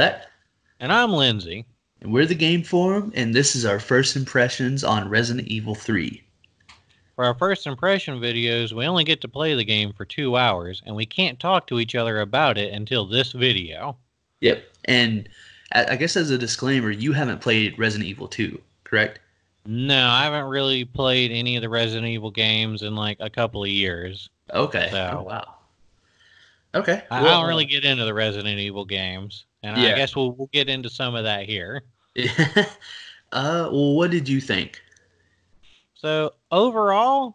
Zach. And I'm Lindsay. And we're the Game Forum, and this is our first impressions on Resident Evil 3. For our first impression videos, we only get to play the game for 2 hours, and we can't talk to each other about it until this video. Yep, and I guess as a disclaimer, you haven't played Resident Evil 2, correct? No, I haven't really played any of the Resident Evil games in like a couple of years. Okay. So, oh, wow. Okay. I don't really get into the Resident Evil games, and yeah. I guess we'll get into some of that here. Well, what did you think? So overall,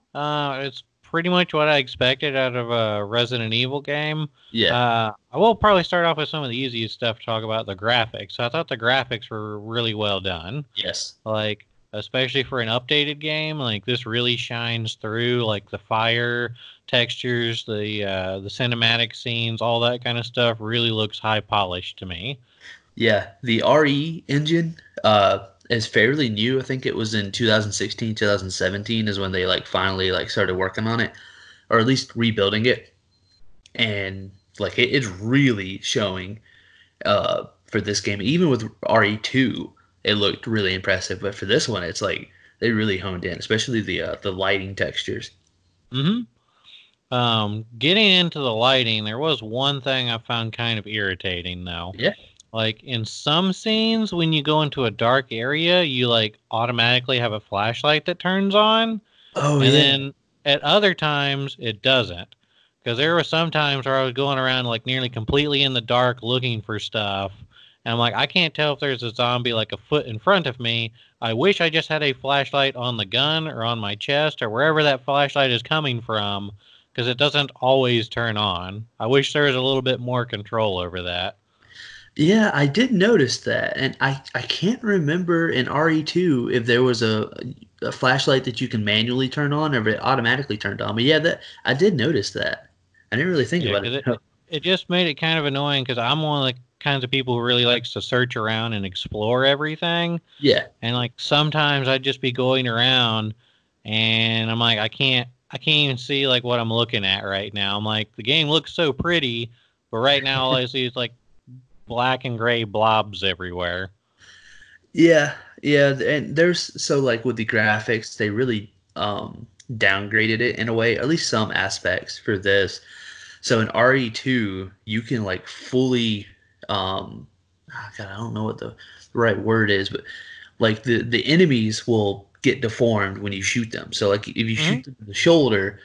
it's pretty much what I expected out of a Resident Evil game. Yeah. I will probably start off with some of the easiest stuff to talk about, the graphics. I thought the graphics were really well done. Yes. Like, especially for an updated game, like this really shines through, like the fire textures, the cinematic scenes, all that kind of stuff really looks high polished to me. Yeah, the RE engine is fairly new. I think it was in 2016, 2017 is when they finally started working on it, or at least rebuilding it. And like it's really showing for this game. Even with RE2, it looked really impressive, but for this one, it's like they really honed in, especially the lighting textures. Mm-hmm. Getting into the lighting, there was one thing I found kind of irritating, though. Yeah. Like, in some scenes, when you go into a dark area, you, automatically have a flashlight that turns on. Oh, and yeah. Then at other times, it doesn't. Because there were some times where I was going around, nearly completely in the dark looking for stuff. And I'm like, I can't tell if there's a zombie, a foot in front of me. I wish I just had a flashlight on the gun or on my chest or wherever that flashlight is coming from. Because it doesn't always turn on. I wish there was a little bit more control over that. Yeah, I did notice that, and I can't remember in RE2 if there was a flashlight that you can manually turn on or if it automatically turned on. But yeah, that I did notice that. I didn't really think about it. It just made it kind of annoying because I'm one of the kinds of people who really likes to search around and explore everything. Yeah. And sometimes I'd just be going around, and I'm like, I can't even see what I'm looking at right now. I'm like, the game looks so pretty, but right now all I see is black and gray blobs everywhere. Yeah, and there's with the graphics, they really downgraded it in a way, at least some aspects for this. So in RE2, you can fully I don't know what the right word is, but the enemies will get deformed when you shoot them. So if you mm-hmm. shoot them in the shoulder,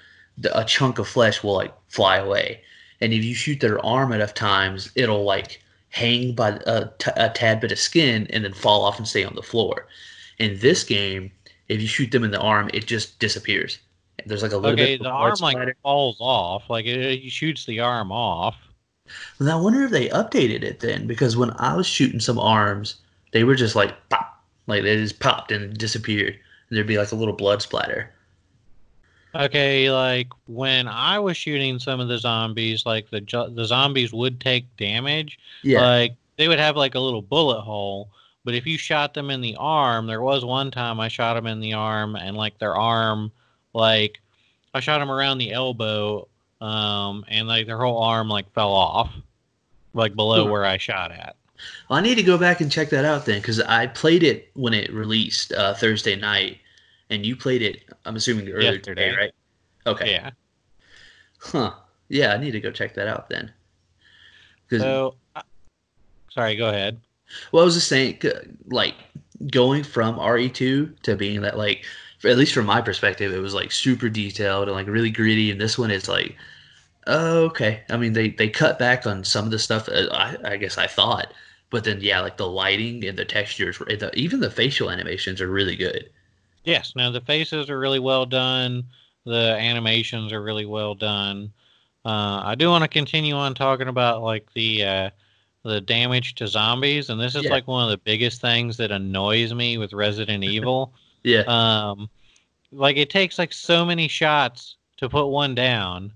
a chunk of flesh will fly away, and if you shoot their arm enough times, it'll hang by a tad bit of skin and then fall off and stay on the floor. In this game, if you shoot them in the arm, it just disappears. There's a little bit. Okay, the arm falls off. It shoots the arm off. Well, I wonder if they updated it then, because when I was shooting some arms, they were just pop, they just popped and disappeared. And there'd be a little blood splatter. Okay, when I was shooting some of the zombies, the zombies would take damage. Yeah. They would have a little bullet hole, but if you shot them in the arm, there was one time I shot them in the arm, and their arm, I shot them around the elbow, and their whole arm fell off, below where I shot at. Well, I need to go back and check that out then, because I played it when it released Thursday night. And you played it, I'm assuming, earlier today, right? Okay. Yeah. Huh. Yeah, I need to go check that out then. So, sorry, go ahead. Well, I was just saying, going from RE2 to being that, at least from my perspective, it was, super detailed and, really gritty. And this one is, oh, okay. I mean, they cut back on some of the stuff I guess I thought. But then, yeah, the lighting and the textures, even the facial animations are really good. Yes, no, the faces are really well done. The animations are really well done. I do want to continue on talking about, the damage to zombies, and this is, one of the biggest things that annoys me with Resident Evil. Yeah. It takes, so many shots to put one down,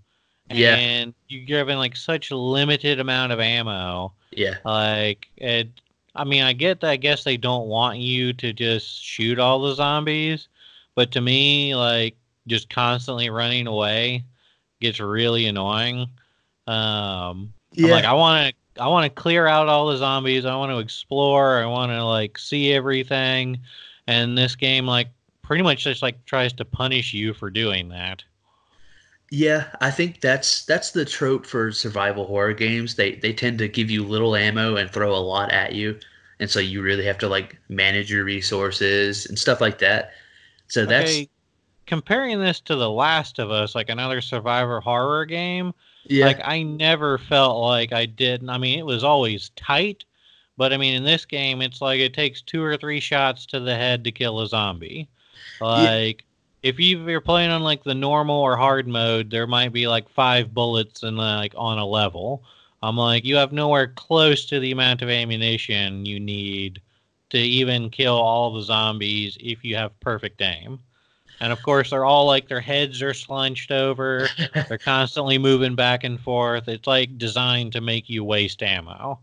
and you're given, such a limited amount of ammo. Yeah. I mean, I get that. I guess they don't want you to just shoot all the zombies. But to me, just constantly running away gets really annoying. I want to I want to clear out all the zombies. I want to explore. I want to like see everything. And this game like pretty much just like tries to punish you for doing that. Yeah, I think that's the trope for survival horror games. They tend to give you little ammo and throw a lot at you. And so you really have to like manage your resources and stuff like that. So that's comparing this to The Last of Us, like another survivor horror game. Yeah. Like I never felt like I did. I mean, it was always tight, but I mean, in this game, it's like it takes 2 or 3 shots to the head to kill a zombie. Like yeah. If you're playing on like the normal or hard mode, there might be like 5 bullets and like on a level. I'm like, you have nowhere close to the amount of ammunition you need to even kill all the zombies if you have perfect aim. And of course, they're all like their heads are slunched over. They're constantly moving back and forth. It's like designed to make you waste ammo.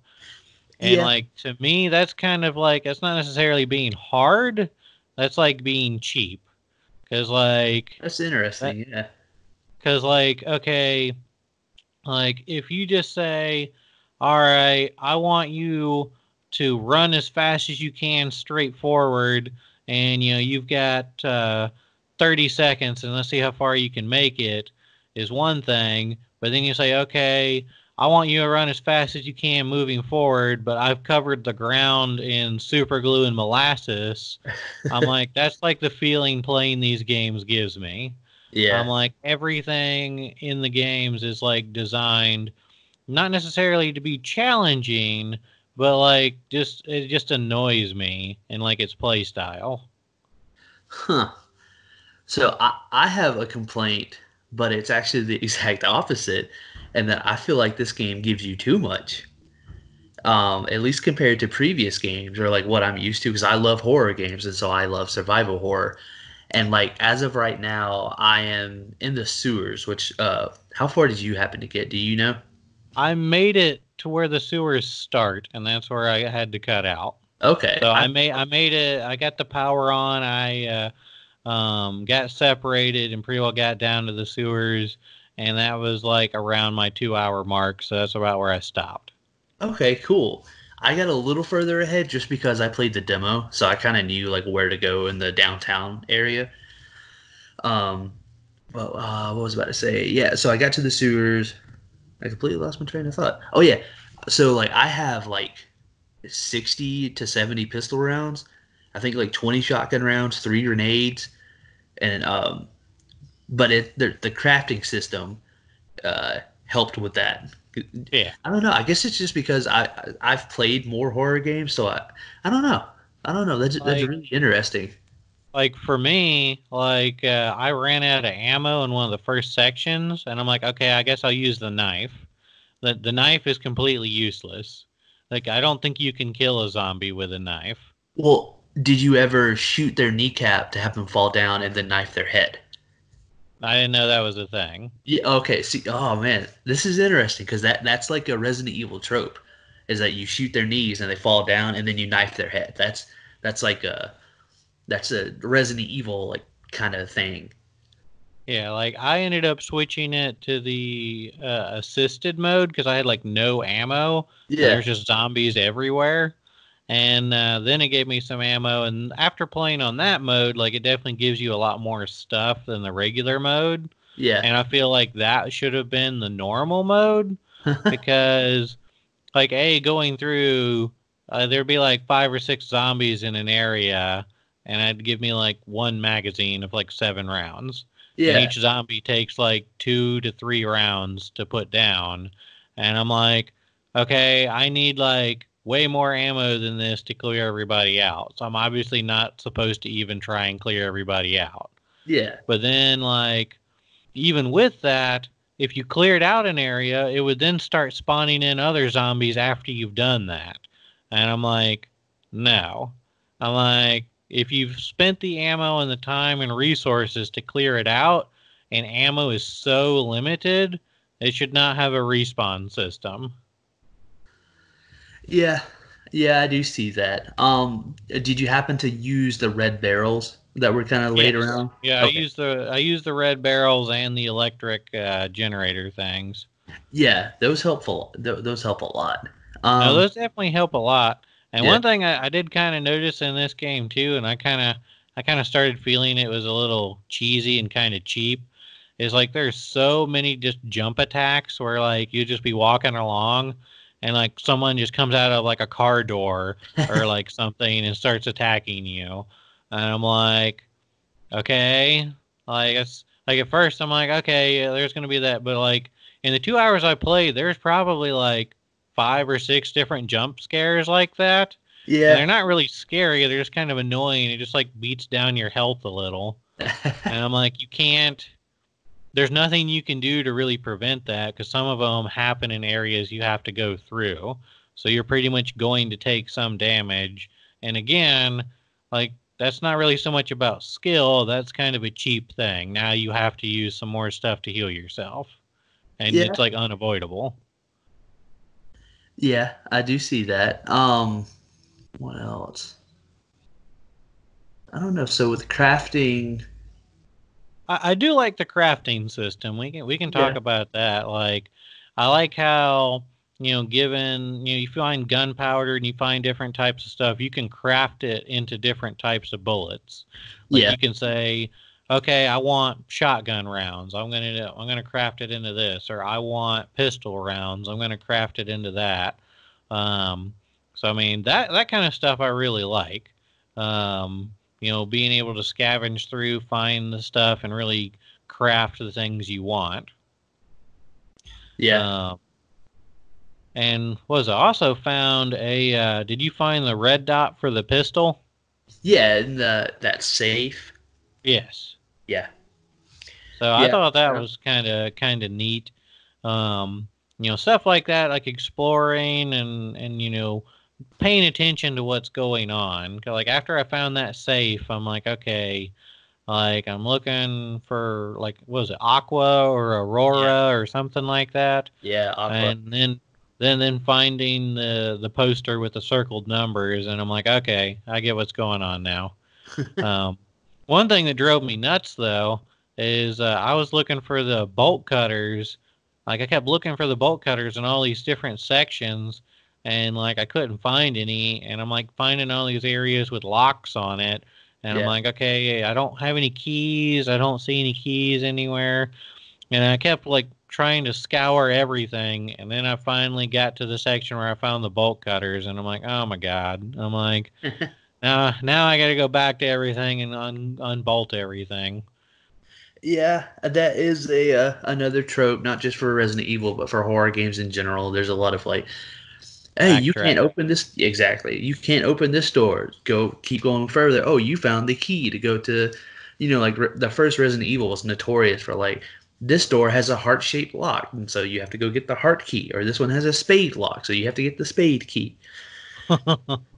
And yeah. Like to me, that's kind of like it's not necessarily being hard. That's like being cheap. Because like that's interesting. Yeah. Because like okay, like if you just say, "All right, I want you to run as fast as you can straight forward," and you know you've got 30 seconds and let's see how far you can make it is one thing, but then you say, okay, I want you to run as fast as you can moving forward, but I've covered the ground in super glue and molasses. I'm like, that's like the feeling playing these games gives me. Yeah. I'm like, everything in the games is like designed not necessarily to be challenging, but like just it just annoys me in like its play style. Huh. So I have a complaint, but it's actually the exact opposite, and that I feel like this game gives you too much, at least compared to previous games or like what I'm used to, because I love horror games, and so I love survival horror. And like as of right now, I am in the sewers, which how far did you happen to get? Do you know? I made it to where the sewers start, and that's where I had to cut out. Okay. So I made it. I got the power on. I got separated and pretty well got down to the sewers, and that was like around my 2-hour mark, so that's about where I stopped. Okay, cool. I got a little further ahead just because I played the demo, so I kind of knew like where to go in the downtown area. What was I about to say? Yeah, so I got to the sewers. I completely lost my train of thought. Oh yeah, so like I have like 60 to 70 pistol rounds. I think like 20 shotgun rounds, 3 grenades, and but the crafting system helped with that. Yeah, I don't know. I guess it's just because I've played more horror games, so I don't know. I don't know. That's really interesting. Like for me, like I ran out of ammo in one of the first sections, and I'm like, okay, I guess I'll use the knife. The knife is completely useless. Like I don't think you can kill a zombie with a knife. Well, did you ever shoot their kneecap to have them fall down and then knife their head? I didn't know that was a thing. Yeah. Okay. See. Oh man, this is interesting because that's like a Resident Evil trope, is that you shoot their knees and they fall down and then you knife their head. That's a Resident Evil like kind of thing. Yeah. Like I ended up switching it to the assisted mode because I had like no ammo. Yeah. There's just zombies everywhere. And then it gave me some ammo, and after playing on that mode, like it definitely gives you a lot more stuff than the regular mode. Yeah. And I feel like that should have been the normal mode because, like, going through, there'd be like 5 or 6 zombies in an area, and I'd give me like one magazine of like 7 rounds. Yeah. And each zombie takes like 2 to 3 rounds to put down, and I'm like, okay, I need like way more ammo than this to clear everybody out. So I'm obviously not supposed to even try and clear everybody out. Yeah. But then, like, even with that, if you cleared out an area, it would then start spawning in other zombies after you've done that. And I'm like, no. I'm like, if you've spent the ammo and the time and resources to clear it out, and ammo is so limited, it should not have a respawn system. Yeah, I do see that. Did you happen to use the red barrels that were kind of laid around? Yeah, okay. I used the red barrels and the electric generator things. Yeah, those help a lot. No, those definitely help a lot. And one thing I did kind of notice in this game too, and I kind of started feeling it was a little cheesy and kind of cheap, is like there's so many just jump attacks where like you just be walking along and like someone just comes out of like a car door or like something and starts attacking you, and I'm like, okay, like it's like at first I'm like, okay, there's gonna be that, but like in the 2 hours I played, there's probably like 5 or 6 different jump scares like that. Yeah, and they're not really scary, they're just kind of annoying. It just like beats down your health a little. And I'm like, you can't, there's nothing you can do to really prevent that, because some of them happen in areas you have to go through, so you're pretty much going to take some damage. And again, like that's not really so much about skill, that's kind of a cheap thing. Now you have to use some more stuff to heal yourself, and it's like unavoidable. Yeah, I do see that. What else? I don't know. So with crafting, I do like the crafting system. We can talk about that. Like, I like how, you know, given, you know, you find gunpowder and you find different types of stuff, you can craft it into different types of bullets. Like you can say, okay, I want shotgun rounds, I'm gonna craft it into this, or I want pistol rounds, I'm gonna craft it into that. So I mean that kind of stuff I really like. You know, being able to scavenge through, find the stuff, and really craft the things you want. Yeah. And was I also found a? Did you find the red dot for the pistol? Yeah, in that safe. Yes. Yeah. So I thought that was kind of neat. You know, stuff like that, like exploring and you know, paying attention to what's going on. 'Cause like after I found that safe, I'm like, okay, like I'm looking for like, what was it, Aqua or Aurora or something like that. Yeah, Aqua. And then finding the poster with the circled numbers, and I'm like, okay, I get what's going on now. One thing that drove me nuts, though, is I was looking for the bolt cutters. Like, I kept looking for the bolt cutters in all these different sections, and, like, I couldn't find any. And I'm, like, finding all these areas with locks on it. And I'm like, okay, I don't have any keys. I don't see any keys anywhere. And I kept, like, trying to scour everything. And then I finally got to the section where I found the bolt cutters. And I'm like, oh, my God. I'm like... Now I got to go back to everything and unbolt everything. Yeah, that is a another trope, not just for Resident Evil, but for horror games in general. There's a lot of like, hey, backtrack. You can't open this. Exactly. You can't open this door. Keep going further. Oh, you found the key to go to, you know, like the first Resident Evil was notorious for like, this door has a heart-shaped lock, and so you have to go get the heart key, or this one has a spade lock, so you have to get the spade key.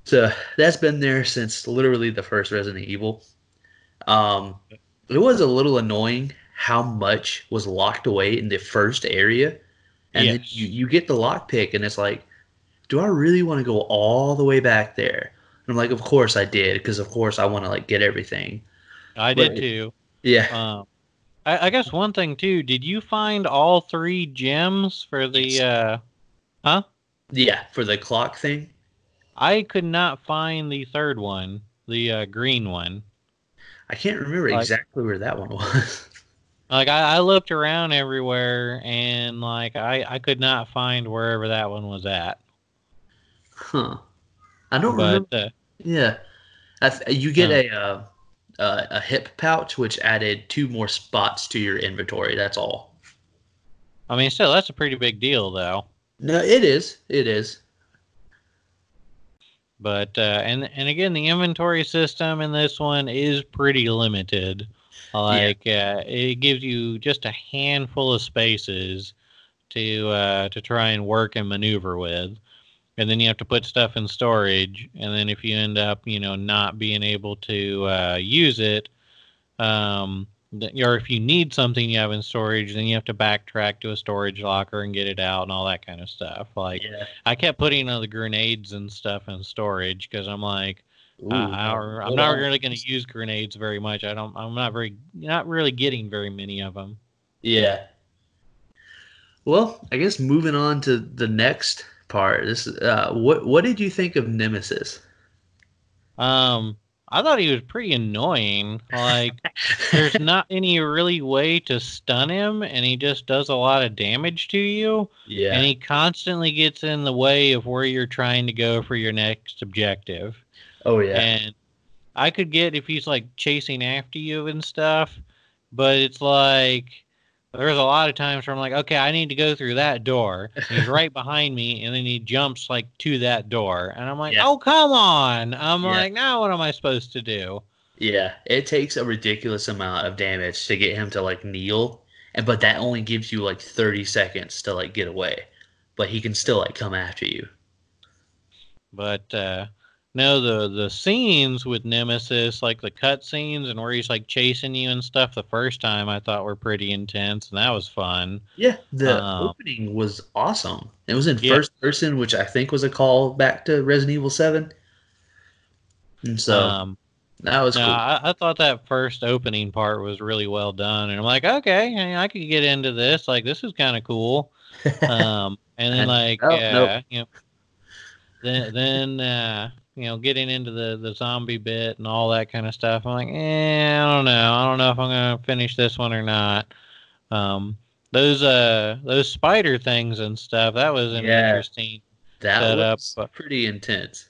So that's been there since literally the first Resident Evil. It was a little annoying how much was locked away in the first area, and then you get the lockpick, and it's like, do I really want to go all the way back there? And I'm like, of course I did, because of course I want to like get everything. I did too. Yeah. I guess one thing too. Did you find all 3 gems for the? Huh? Yeah, for the clock thing. I could not find the third one, the green one. I can't remember exactly where that one was. Like, I looked around everywhere, and, like, I could not find wherever that one was at. Huh. I don't remember. Yeah. You get a hip pouch, which added 2 more spots to your inventory. That's all. I mean, still, that's a pretty big deal, though. No, it is. It is. But and again, the inventory system in this one is pretty limited. Like it gives you just a handful of spaces to try and work and maneuver with, and then you have to put stuff in storage. And then if you end up, you know, not being able to use it, or if you need something you have in storage, then you have to backtrack to a storage locker and get it out and all that kind of stuff. Like, I kept putting all the grenades and stuff in storage because I'm like, I'm not really going to use grenades very much. I'm not really getting very many of them. Yeah. Well, I guess moving on to the next part. This what did you think of Nemesis? I thought he was pretty annoying. Like, there's not any really way to stun him, and he just does a lot of damage to you. Yeah. And he constantly gets in the way of where you're trying to go for your next objective. Oh, yeah. And I could get if he's, like, chasing after you and stuff, but it's like there's a lot of times where I'm like, okay, I need to go through that door. He's right behind me, and then he jumps, like, to that door. And I'm like, yeah. Oh, come on. I'm like, now what am I supposed to do? Yeah, it takes a ridiculous amount of damage to get him to, like, kneel. But that only gives you, like, 30 seconds to, like, get away. But he can still, like, come after you. But, no, the scenes with Nemesis, like the cut scenes and where he's like chasing you and stuff the first time, I thought were pretty intense, and that was fun. Yeah, the opening was awesome. It was in first person, which I think was a call back to Resident Evil 7. And so that was cool. I thought that first opening part was really well done, and I'm like, okay, I could get into this. Like, this is kind of cool. And then like, nope. You know, then you know, getting into the zombie bit and all that kind of stuff. I'm like, I don't know if I'm going to finish this one or not. Those spider things and stuff, that was an interesting setup. That was pretty intense.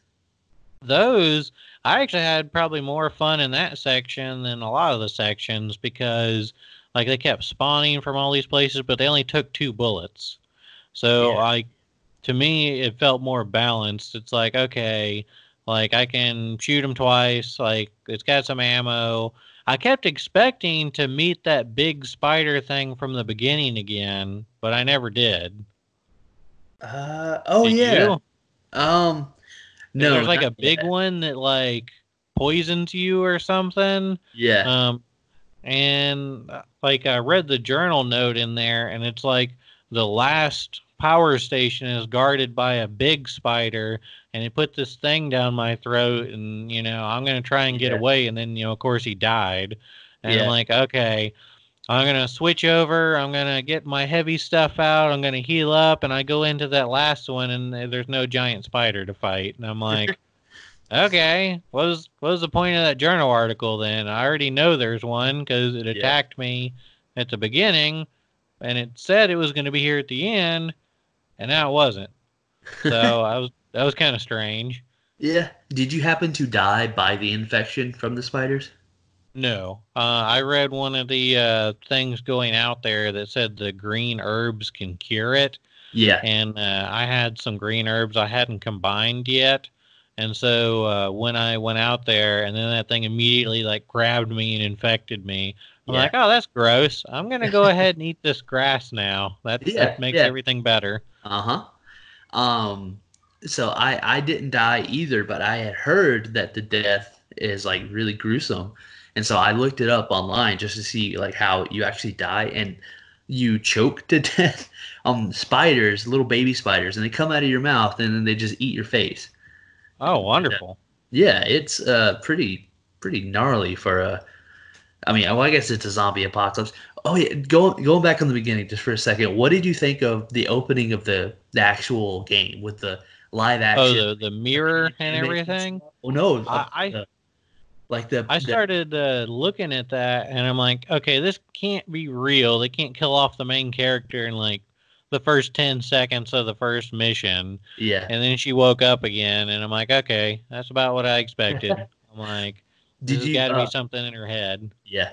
Those, I actually had probably more fun in that section than a lot of the sections because, like, they kept spawning from all these places, but they only took 2 bullets. So, like, to me, it felt more balanced. It's like, okay, like, I can shoot him twice. Like, it's got some ammo. I kept expecting to meet that big spider thing from the beginning again, but I never did. Did you? No. There's, like, a big one that, like, poisons you or something. Yeah. And, like, I read the journal note in there, and it's, like, the last power station is guarded by a big spider, and he put this thing down my throat, and, you know, I'm going to try and get away, and then, you know, of course he died. And I'm like, okay, I'm going to switch over, I'm going to get my heavy stuff out, I'm going to heal up, and I go into that last one, and there's no giant spider to fight. And I'm like, okay, what was the point of that journal article then? I already know there's one, because it attacked me at the beginning, and it said it was going to be here at the end, and now it wasn't. So that was kind of strange. Yeah. Did you happen to die by the infection from the spiders? No. I read one of the things going out there that said the green herbs can cure it. Yeah. And I had some green herbs I hadn't combined yet. And so when I went out there, and then that thing immediately, like, grabbed me and infected me. I'm like, oh, that's gross. I'm going to go ahead and eat this grass now. That makes everything better. Uh-huh. So I didn't die either, but I had heard that the death is, like, really gruesome. And so I looked it up online just to see, like, how you actually die. And you choke to death on spiders, little baby spiders, and they come out of your mouth, and then they just eat your face. Oh, wonderful. Yeah, it's pretty gnarly for a... I mean, well, I guess it's a zombie apocalypse. Oh, yeah, going back on the beginning just for a second, what did you think of the opening of the actual game with the live action? Oh, the mirror and everything? Oh, no. I started looking at that, and I'm like, okay, this can't be real. They can't kill off the main character in, like, the first 10 seconds of the first mission. Yeah. And then she woke up again, and I'm like, okay, that's about what I expected. I'm like... There's got to be something in her head. Yeah.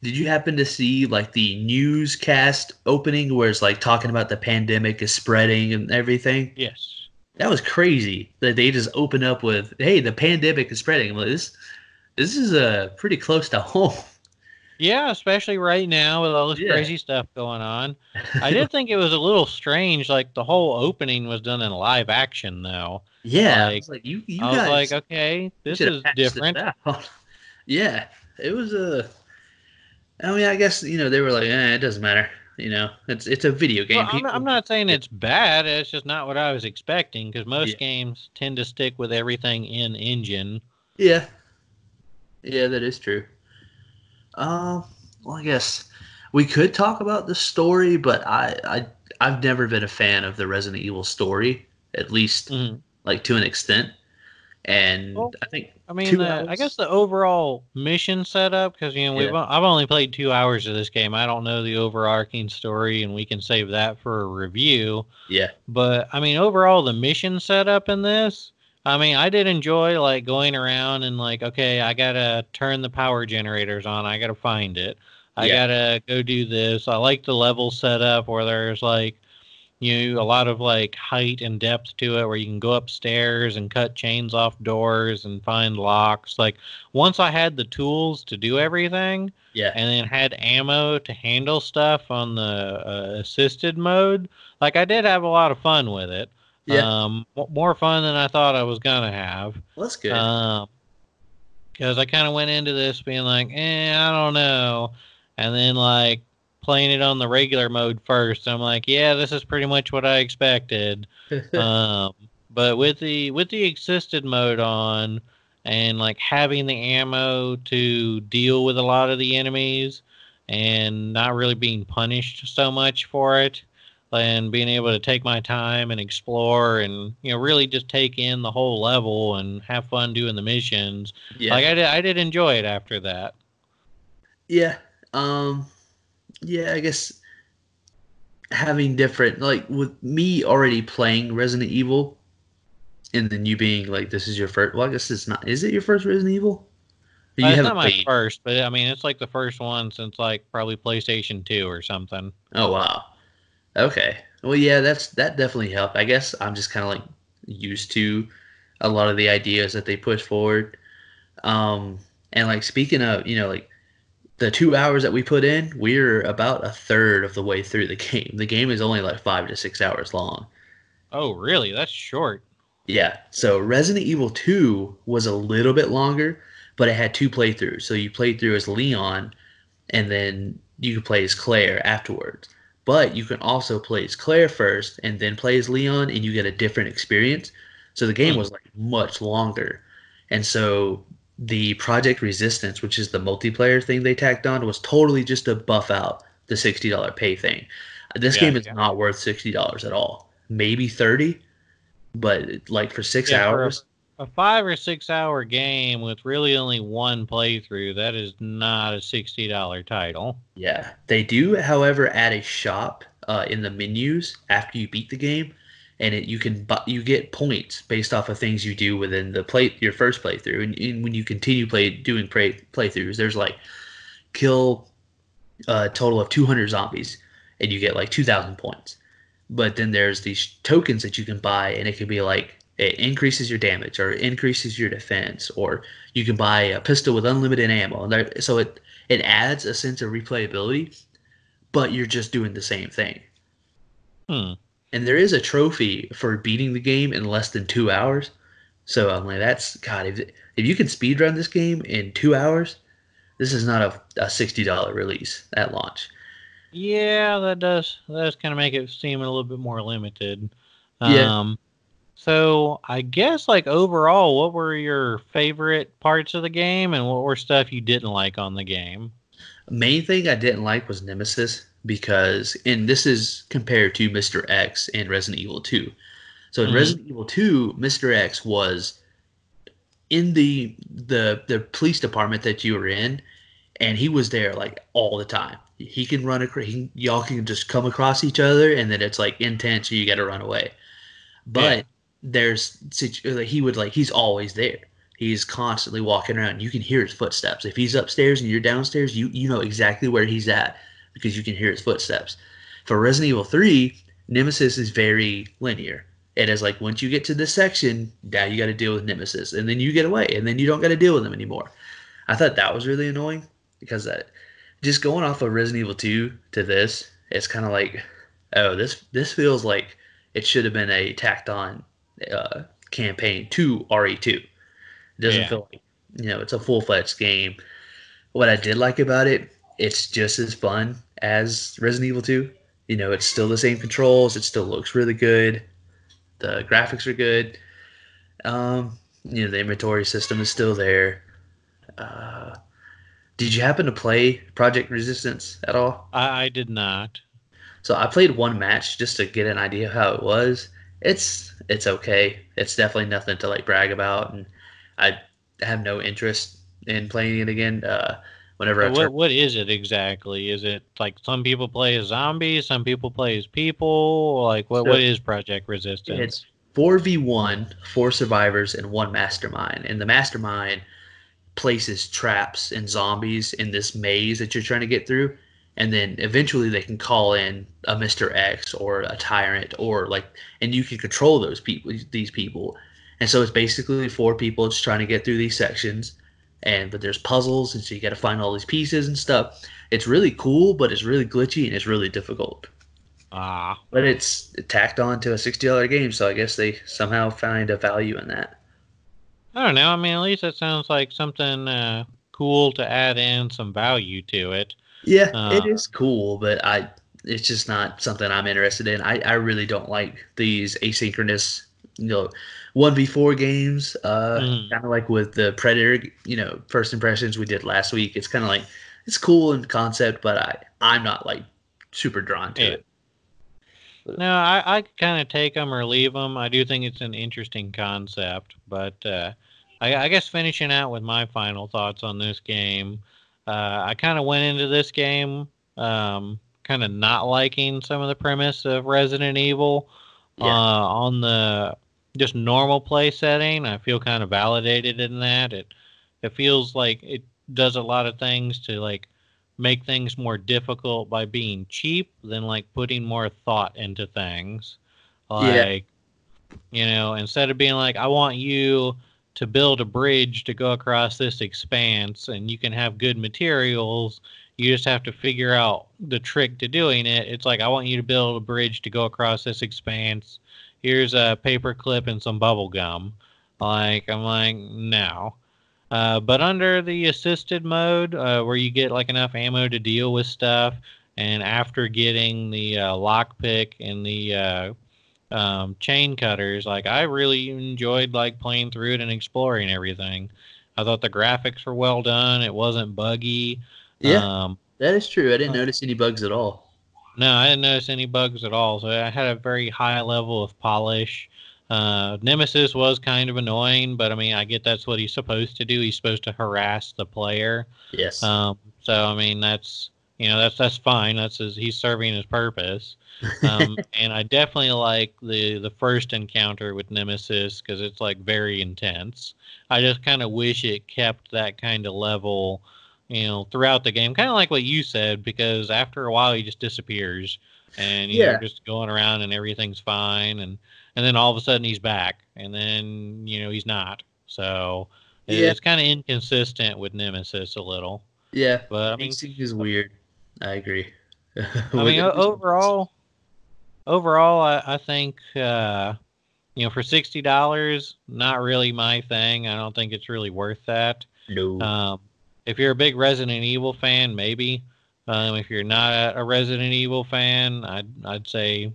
Did you happen to see, like, the newscast opening where it's, like, talking about the pandemic is spreading and everything? Yes. That was crazy that they just open up with, hey, the pandemic is spreading. I'm like, this is pretty close to home. Yeah, especially right now with all this crazy stuff going on. I did think it was a little strange. Like, the whole opening was done in live action, though. Yeah. I was like, okay, this is different. Yeah, it was I mean, I guess, you know, they were like, it doesn't matter. You know, it's a video game. Well, I'm not saying it's bad. It's just not what I was expecting, because most games tend to stick with everything in engine. Yeah. Yeah, that is true. Well, I guess we could talk about the story, but I've never been a fan of the Resident Evil story. at least like to an extent. And I think I guess the overall mission setup, because I've only played 2 hours of this game. I don't know the overarching story, and we can save that for a review. Yeah, but I mean, overall, the mission setup in this, I mean, I did enjoy like going around and like, okay, I gotta turn the power generators on. I gotta find it. I gotta go do this. I like the level setup where there's like, a lot of like height and depth to it, where you can go upstairs and cut chains off doors and find locks. Like, once I had the tools to do everything, and then had ammo to handle stuff on the assisted mode, like, I did have a lot of fun with it. Yeah. More fun than I thought I was gonna have. Well, that's good. Because I kind of went into this being like, I don't know, and then like, playing it on the regular mode first, I'm like, this is pretty much what I expected. But with the assisted mode on, and like having the ammo to deal with a lot of the enemies and not really being punished so much for it, and being able to take my time and explore and really just take in the whole level and have fun doing the missions, like I did enjoy it after that. I guess having different, like with me already playing Resident Evil, and then you being like, this is your first, well, I guess it's not, is it your first Resident Evil? You it's not my first, but I mean, it's like the first one since like probably PlayStation 2 or something. Oh, wow. Okay. Well, yeah, that definitely helped. I guess I'm just kind of like used to a lot of the ideas that they push forward. And like, speaking of, like, the 2 hours that we put in, we're about a third of the way through the game. The game is only like 5 to 6 hours long. Oh, really? That's short. Yeah. So Resident Evil 2 was a little bit longer, but it had two playthroughs. So you played through as Leon, and then you could play as Claire afterwards. But you can also play as Claire first and then play as Leon, and you get a different experience. So the game was like much longer. And so the Project Resistance, which is the multiplayer thing they tacked on, was totally just to buff out the $60 pay thing. This game is not worth $60 at all. Maybe $30, but like for 6 hours. For a 5 or 6 hour game with really only one playthrough, that is not a $60 title. Yeah. They do, however, add a shop in the menus after you beat the game, and you get points based off of things you do within the your first playthrough, and when you continue playthroughs, there's like kill a total of 200 zombies, and you get like 2,000 points. But then there's these tokens that you can buy, and it can be like it increases your damage or increases your defense, or you can buy a pistol with unlimited ammo, and so it adds a sense of replayability, but you're just doing the same thing. And there is a trophy for beating the game in less than 2 hours. So I'm like, if you can speedrun this game in 2 hours, this is not a $60 release at launch. Yeah, that does kind of make it seem a little bit more limited. So I guess like overall, what were your favorite parts of the game, and what were stuff you didn't like on the game? Main thing I didn't like was Nemesis. Because, and this is compared to Mr. X in Resident Evil 2. So in Resident Evil 2, Mr. X was in the police department that you were in, and he was there like all the time. He can run across, y'all can just come across each other, and then it's like intense, so you got to run away. But he's always there. He's constantly walking around. You can hear his footsteps. If he's upstairs and you're downstairs, you know exactly where he's at, because you can hear his footsteps. For Resident Evil 3, Nemesis is very linear. It is like, once you get to this section, now you got to deal with Nemesis, and then you get away, and then you don't got to deal with him anymore. I thought that was really annoying, because that, just going off of Resident Evil 2 to this, it's kind of like, oh, this feels like it should have been a tacked-on campaign to RE2. It doesn't feel like, it's a full-fledged game. What I did like about it, it's just as fun as Resident Evil 2. It's still the same controls. It still looks really good. The graphics are good. The inventory system is still there. Did you happen to play Project Resistance at all? I did not. So I played one match just to get an idea of how it was, it's okay. It's definitely nothing to like brag about, and I have no interest in playing it again. Whenever what is it exactly? Is it like some people play as zombies, some people play as people? Like what is Project Resistance? It's 4v1, 4 survivors and 1 mastermind, and the mastermind places traps and zombies in this maze that you're trying to get through, and then eventually they can call in a Mr. X or a Tyrant, or like, and you can control those people, these people. And so it's basically 4 people just trying to get through these sections, but there's puzzles, and so you got to find all these pieces and stuff. It's really cool, but it's really glitchy and it's really difficult. But it's tacked on to a $60 game, so I guess they somehow find a value in that. I don't know. I mean, at least it sounds like something cool to add in some value to it. Yeah, it is cool, but it's just not something I'm interested in. I really don't like these asynchronous, 1v4 games. Kind of like with the Predator, first impressions we did last week. It's kind of like, it's cool in concept, but I'm not like super drawn to it. No, I kind of take them or leave them. I do think it's an interesting concept, but I guess finishing out with my final thoughts on this game, I kind of went into this game kind of not liking some of the premise of Resident Evil. On the just normal play setting, I feel kind of validated in that. It feels like it does a lot of things to like make things more difficult by being cheap than like putting more thought into things. Like, instead of being like, I want you to build a bridge to go across this expanse and you can have good materials, you just have to figure out the trick to doing it. It's like, I want you to build a bridge to go across this expanse. Here's a paper clip and some bubble gum. Like, I'm like, no. But under the assisted mode, where you get like enough ammo to deal with stuff, and after getting the lockpick and the chain cutters, like I really enjoyed like playing through it and exploring everything. I thought the graphics were well done. It wasn't buggy. Yeah, that is true. I didn't notice any bugs at all. No, I didn't notice any bugs at all. So I had a very high level of polish. Nemesis was kind of annoying, but I mean, I get that's what he's supposed to do. He's supposed to harass the player. Yes. So I mean, that's that's fine. That's he's serving his purpose. And I definitely like the first encounter with Nemesis because it's like very intense. I just kind of wish it kept that kind of level, throughout the game. Kind of like what you said, because after a while he just disappears, and you're just going around and everything's fine . And then all of a sudden he's back, and then, he's not. So it's kind of inconsistent with Nemesis a little. Yeah, but I mean, he's weird. I agree. I mean, overall, I think, for $60, not really my thing. I don't think it's really worth that. No. If you're a big Resident Evil fan, maybe. If you're not a Resident Evil fan, I'd say,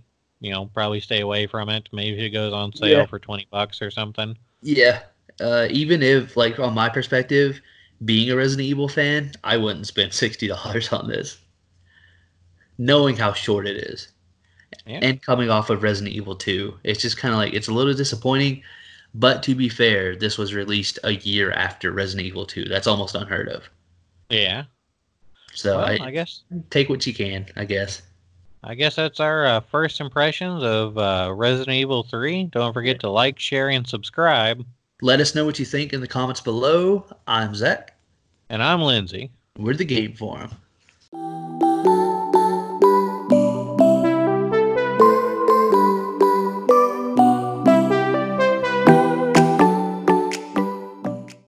probably stay away from it. Maybe it goes on sale for $20 or something. Yeah. Even if, like, on my perspective, being a Resident Evil fan, I wouldn't spend $60 on this, knowing how short it is. Yeah. And coming off of Resident Evil 2, it's just kind of like, it's a little disappointing. But to be fair, this was released a year after Resident Evil 2. That's almost unheard of. Yeah. So well, I guess take what you can, I guess. I guess that's our first impressions of Resident Evil 3. Don't forget to like, share, and subscribe. Let us know what you think in the comments below. I'm Zach. And I'm Lindsay. We're the Game Forum.